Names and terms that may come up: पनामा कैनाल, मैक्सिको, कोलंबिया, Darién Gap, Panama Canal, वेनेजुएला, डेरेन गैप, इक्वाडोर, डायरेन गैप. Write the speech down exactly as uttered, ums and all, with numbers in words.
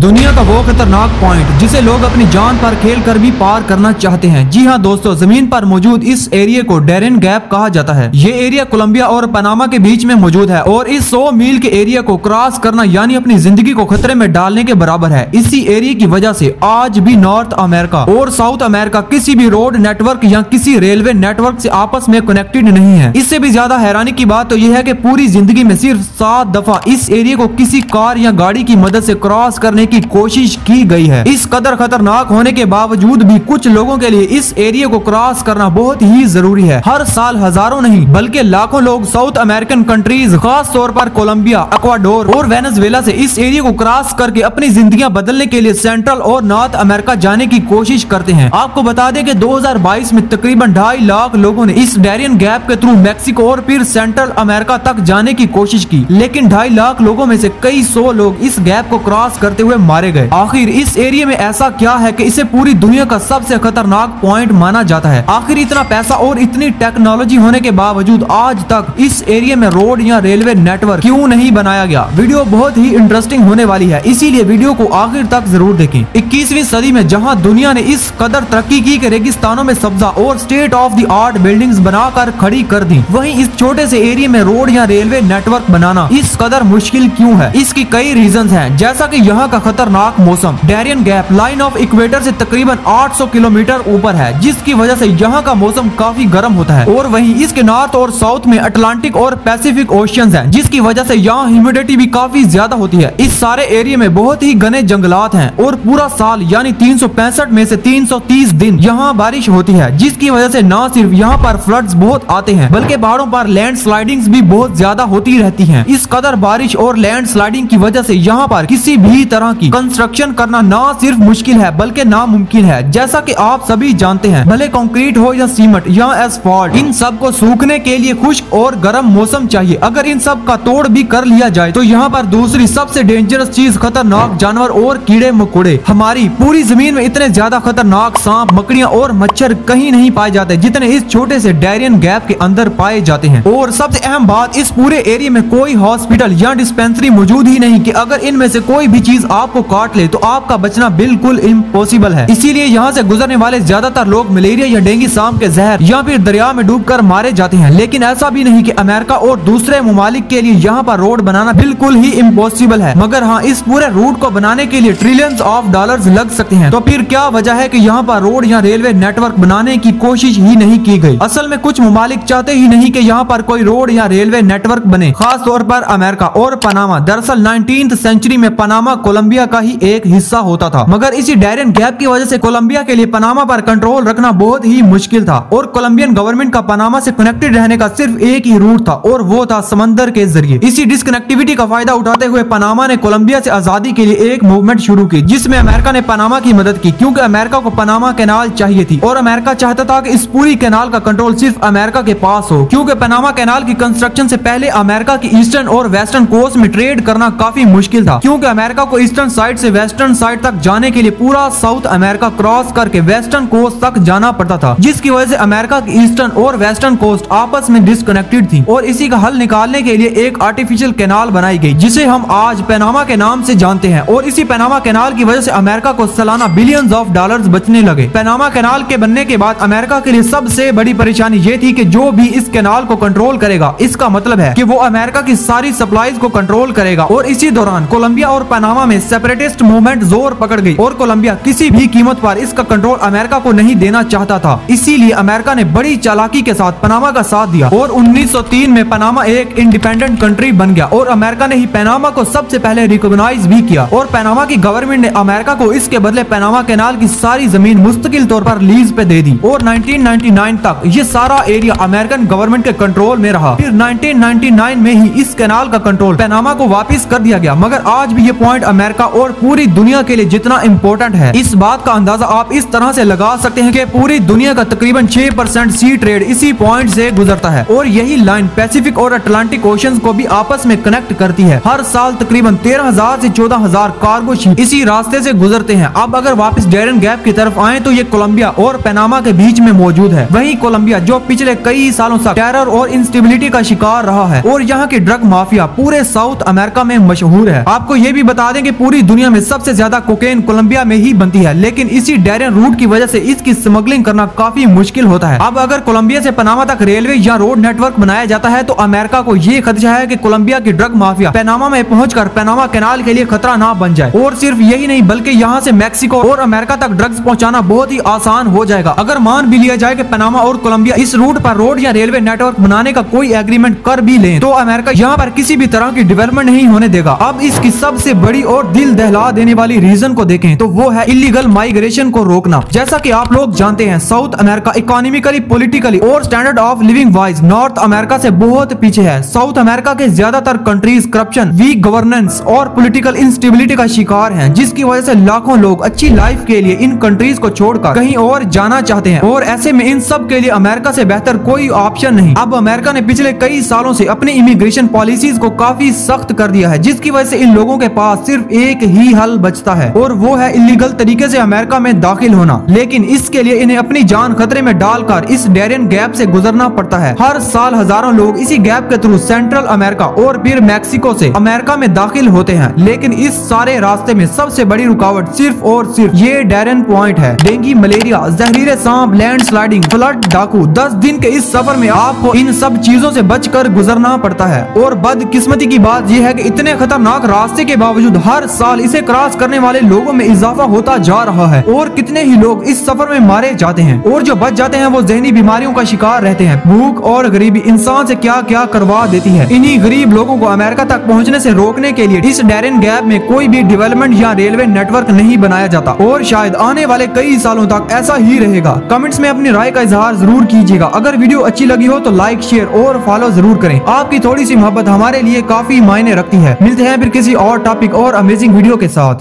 दुनिया का वो खतरनाक पॉइंट जिसे लोग अपनी जान पर खेल कर भी पार करना चाहते हैं। जी हां दोस्तों, जमीन पर मौजूद इस एरिया को डेरेन गैप कहा जाता है। ये एरिया कोलंबिया और पनामा के बीच में मौजूद है और इस सौ मील के एरिया को क्रॉस करना यानी अपनी जिंदगी को खतरे में डालने के बराबर है। इसी एरिया की वजह से आज भी नॉर्थ अमेरिका और साउथ अमेरिका किसी भी रोड नेटवर्क या किसी रेलवे नेटवर्क से आपस में कनेक्टेड नहीं है। इससे भी ज्यादा हैरानी की बात तो यह है कि पूरी जिंदगी में सिर्फ सात दफा इस एरिया को किसी कार या गाड़ी की मदद से क्रॉस करने की कोशिश की गई है। इस कदर खतरनाक होने के बावजूद भी कुछ लोगों के लिए इस एरिया को क्रॉस करना बहुत ही जरूरी है। हर साल हजारों नहीं बल्कि लाखों लोग साउथ अमेरिकन कंट्रीज खास तौर पर कोलंबिया, इक्वाडोर और वेनेजुएला से इस एरिया को क्रॉस करके अपनी जिंदगियां बदलने के लिए सेंट्रल और नॉर्थ अमेरिका जाने की कोशिश करते हैं। आपको बता दें कि दो हज़ार बाईस में तकरीबन ढाई लाख लोगों ने इस डेरियन गैप के थ्रू मैक्सिको और फिर सेंट्रल अमेरिका तक जाने की कोशिश की, लेकिन ढाई लाख लोगों में से कई सौ लोग इस गैप को क्रॉस करते मारे गए। आखिर इस एरिया में ऐसा क्या है कि इसे पूरी दुनिया का सबसे खतरनाक पॉइंट माना जाता है? आखिर इतना पैसा और इतनी टेक्नोलॉजी होने के बावजूद आज तक इस एरिया में रोड या रेलवे नेटवर्क क्यों नहीं बनाया गया? वीडियो बहुत ही इंटरेस्टिंग होने वाली है, इसीलिए वीडियो को आखिर तक जरूर देखें। इक्कीसवीं सदी में जहां दुनिया ने इस कदर तरक्की की कि रेगिस्तानों में सब्जा और state of the art buildings बनाकर खड़ी कर दी, वहीं इस छोटे से एरिया में रोड या रेलवे नेटवर्क बनाना इस कदर मुश्किल क्यों है? इसकी कई रीजंस हैं, जैसा कि यहाँ का खतरनाक मौसम। Darien gap line of equator से तकरीबन आठ सौ किलोमीटर ऊपर है, जिसकी वजह से यहाँ का मौसम काफी गर्म होता है और वहीं इसके नॉर्थ और साउथ में अटलांटिक और पैसिफिक ओशियंस हैं, जिसकी वजह से यहाँ ह्यूमिडिटी भी काफी ज्यादा होती है। इस सारे एरिया में बहुत ही घने जंगलात हैं और पूरा साल यानी तीन सौ पैंसठ में से तीन सौ तीस दिन यहाँ बारिश होती है, जिसकी वजह से न सिर्फ यहाँ पर फ्लड्स बहुत आते हैं बल्कि पहाड़ों पर लैंडस्लाइडिंग्स भी बहुत ज्यादा होती रहती है। इस कदर बारिश और लैंडस्लाइडिंग की वजह से यहाँ पर किसी भी तरह की कंस्ट्रक्शन करना ना सिर्फ मुश्किल है बल्कि नामुमकिन है। जैसा कि आप सभी जानते हैं, भले कंक्रीट हो या सीमेंट या एस्फाल्ट, इन सब को सूखने के लिए खुश्क और गर्म मौसम चाहिए। अगर इन सब का तोड़ भी कर लिया जाए तो यहाँ पर दूसरी सबसे डेंजरस चीज खतरनाक जानवर और कीड़े मकोड़े। हमारी पूरी जमीन में इतने ज्यादा खतरनाक सांप, मकड़ियाँ और मच्छर कहीं नहीं पाए जाते जितने इस छोटे से डेरियन गैप के अंदर पाए जाते हैं। और सबसे अहम बात, इस पूरे एरिया में कोई हॉस्पिटल या डिस्पेंसरी मौजूद ही नहीं कि अगर इनमें से कोई भी चीज आपको काट ले तो आपका बचना बिल्कुल इम्पॉसिबल है। इसीलिए यहाँ से गुजरने वाले ज्यादातर लोग मलेरिया या डेंगू, सांप के जहर या फिर दरिया में डूबकर मारे जाते हैं। लेकिन ऐसा भी नहीं कि अमेरिका और दूसरे मुमालिक के लिए यहाँ पर रोड बनाना बिल्कुल ही इम्पॉसिबल है, मगर हाँ, इस पूरे रूट को बनाने के लिए ट्रिलियंस ऑफ डॉलर्स लग सकते हैं। तो फिर क्या वजह है कि यहाँ पर रोड या रेलवे नेटवर्क बनाने की कोशिश ही नहीं की गई? असल में कुछ मुमालिक चाहते ही नहीं कि यहाँ पर कोई रोड या रेलवे नेटवर्क बने, खास तौर पर अमेरिका और पनामा। दरअसल नाइनटीन्थ सेंचुरी में पनामा कोलंबिया का ही एक हिस्सा होता था, मगर इसी डेरियन गैप की वजह से कोलंबिया के लिए पनामा पर कंट्रोल रखना बहुत ही मुश्किल था और कोलंबियन गवर्नमेंट का पनामा से कनेक्टेड रहने का सिर्फ एक ही रूट था और वो था समंदर के जरिए। इसी डिस्कनेक्टिविटी का फायदा उठाते हुए पनामा ने कोलंबिया से आजादी के लिए एक मूवमेंट शुरू की, जिसमें अमेरिका ने पनामा की मदद की, क्योंकि अमेरिका को पनामा कैनाल चाहिए थी और अमेरिका चाहता था कि इस पूरी कैनाल का कंट्रोल सिर्फ अमेरिका के पास हो, क्योंकि पनामा कैनाल की कंस्ट्रक्शन से पहले अमेरिका की ईस्टर्न और वेस्टर्न कोस्ट में ट्रेड करना काफी मुश्किल था, क्योंकि अमेरिका को ईस्टर्न साइड से वेस्टर्न साइड तक जाने के लिए पूरा साउथ अमेरिका क्रॉस करके वेस्टर्न कोस्ट तक जाना पड़ता था, जिसकी वजह से अमेरिका की ईस्टर्न और वेस्टर्न कोस्ट आपस में डिस्कनेक्टेड थी। और इसी का हल निकालने के लिए एक आर्टिफिशियल कैनाल बनाई गई, जिसे हम आज पनामा के नाम से जानते हैं। और इसी पनामा कैनाल की वजह से अमेरिका को सालाना बिलियंस ऑफ डॉलर्स बचने लगे। पनामा कैनाल के बनने के बाद अमेरिका के लिए सबसे बड़ी परेशानी ये थी कि जो भी इस कैनाल को कंट्रोल करेगा, इसका मतलब है कि वो अमेरिका की सारी सप्लाईज को कंट्रोल करेगा। और इसी दौरान कोलंबिया और पनामा में सेपरेटिस्ट मूवमेंट जोर पकड़ गई और कोलंबिया किसी भी कीमत पर इसका कंट्रोल अमेरिका को नहीं देना चाहता था। इसीलिए अमेरिका ने बड़ी चालाकी के साथ पनामा का साथ दिया और उन्नीस सौ तीन में पनामा एक इंडिपेंडेंट कंट्री बन गया और अमेरिका ने ही पनामा को सबसे पहले रिकॉग्नाइज भी किया। और पनामा की गवर्नमेंट ने अमेरिका को इसके बदले पनामा कैनाल की सारी जमीन मुस्तकिल तौर पर लीज पे दे दी और नाइनटीन निन्यानवे तक ये सारा एरिया अमेरिकन गवर्नमेंट के कंट्रोल में रहा। फिर नाइनटीन निन्यानवे में ही इस कैनाल का कंट्रोल पनामा को वापस कर दिया गया, मगर आज भी ये पॉइंट अमेरिका और पूरी दुनिया के लिए जितना इम्पोर्टेंट है, इस बात का अंदाजा आप इस तरह से लगा सकते हैं कि पूरी दुनिया का तकरीबन छह परसेंट सी ट्रेड इसी पॉइंट से गुजरता है और यही लाइन पैसिफिक और अटलांटिक ओशन को भी आपस में कनेक्ट करती है। हर साल तकरीबन तेरह हज़ार से चौदह हज़ार कार्गो शिप इसी रास्ते से गुजरते हैं। अब अगर वापस डेरियन गैप की तरफ आए तो ये कोलंबिया और पनामा के बीच में मौजूद है। वही कोलंबिया जो पिछले कई सालों से टेरर और इंस्टेबिलिटी का शिकार रहा है और यहाँ के ड्रग माफिया पूरे साउथ अमेरिका में मशहूर है। आपको ये भी बता दें कि पूरी दुनिया में सबसे ज्यादा कोकेन कोलंबिया में ही बनती है, लेकिन इसी डायरेन रूट की वजह से इसकी स्मगलिंग करना काफी मुश्किल होता है। अब अगर कोलंबिया से पनामा तक रेलवे या रोड नेटवर्क बनाया जाता है तो अमेरिका को ये खदशा है कि कोलंबिया की ड्रग माफिया पनामा में पहुंचकर पनामा कैनाल के लिए खतरा ना बन जाए। और सिर्फ यही नहीं बल्कि यहाँ से मैक्सिको और अमेरिका तक ड्रग्स पहुँचाना बहुत ही आसान हो जाएगा। अगर मान भी लिया जाए कि पनामा और कोलंबिया इस रूट पर रोड या रेलवे नेटवर्क बनाने का कोई एग्रीमेंट कर भी ले तो अमेरिका यहाँ पर किसी भी तरह की डेवलपमेंट नहीं होने देगा। अब इसकी सबसे बड़ी और दिल दहला देने वाली रीजन को देखें तो वो है इलीगल माइग्रेशन को रोकना। जैसा कि आप लोग जानते हैं साउथ अमेरिका इकोनॉमिकली, पॉलिटिकली और standard of living wise north America से बहुत पीछे है। साउथ अमेरिका के ज्यादातर कंट्रीज करप्शन, वीक गवर्नेंस और पॉलिटिकल इंस्टेबिलिटी का शिकार हैं, जिसकी वजह से लाखों लोग अच्छी लाइफ के लिए इन कंट्रीज को छोड़कर कहीं और जाना चाहते हैं और ऐसे में इन सब के लिए अमेरिका से बेहतर कोई ऑप्शन नहीं। अब अमेरिका ने पिछले कई सालों से अपनी इमिग्रेशन पॉलिसीज को काफी सख्त कर दिया है, जिसकी वजह से इन लोगों के पास सिर्फ एक ही हल बचता है और वो है इलीगल तरीके से अमेरिका में दाखिल होना। लेकिन इसके लिए इन्हें अपनी जान खतरे में डालकर इस डायरेन गैप से गुजरना पड़ता है। हर साल हजारों लोग इसी गैप के थ्रू सेंट्रल अमेरिका और फिर मैक्सिको से अमेरिका में दाखिल होते हैं, लेकिन इस सारे रास्ते में सबसे बड़ी रुकावट सिर्फ और सिर्फ ये डायरेन पॉइंट है। डेंगू, मलेरिया, जहरीले सांप, लैंडस्लाइडिंग, फ्लड, डाकू, दस दिन के इस सफर में आपको इन सब चीजों से बचकर गुजरना पड़ता है। और बदकिस्मती की बात यह है कि इतने खतरनाक रास्ते के बावजूद हर साल इसे क्रॉस करने वाले लोगों में इजाफा होता जा रहा है और कितने ही लोग इस सफर में मारे जाते हैं और जो बच जाते हैं वो जहनी बीमारियों का शिकार रहते हैं। भूख और गरीबी इंसान से क्या क्या करवा देती है। इन्हीं गरीब लोगों को अमेरिका तक पहुंचने से रोकने के लिए इस डायरेन गैप में कोई भी डेवलपमेंट या रेलवे नेटवर्क नहीं बनाया जाता और शायद आने वाले कई सालों तक ऐसा ही रहेगा। कमेंट्स में अपनी राय का इजहार जरूर कीजिएगा। अगर वीडियो अच्छी लगी हो तो लाइक, शेयर और फॉलो जरूर करें। आपकी थोड़ी सी मोहब्बत हमारे लिए काफी मायने रखती है। मिलते हैं फिर किसी और टॉपिक और अमेजिंग वीडियो के साथ।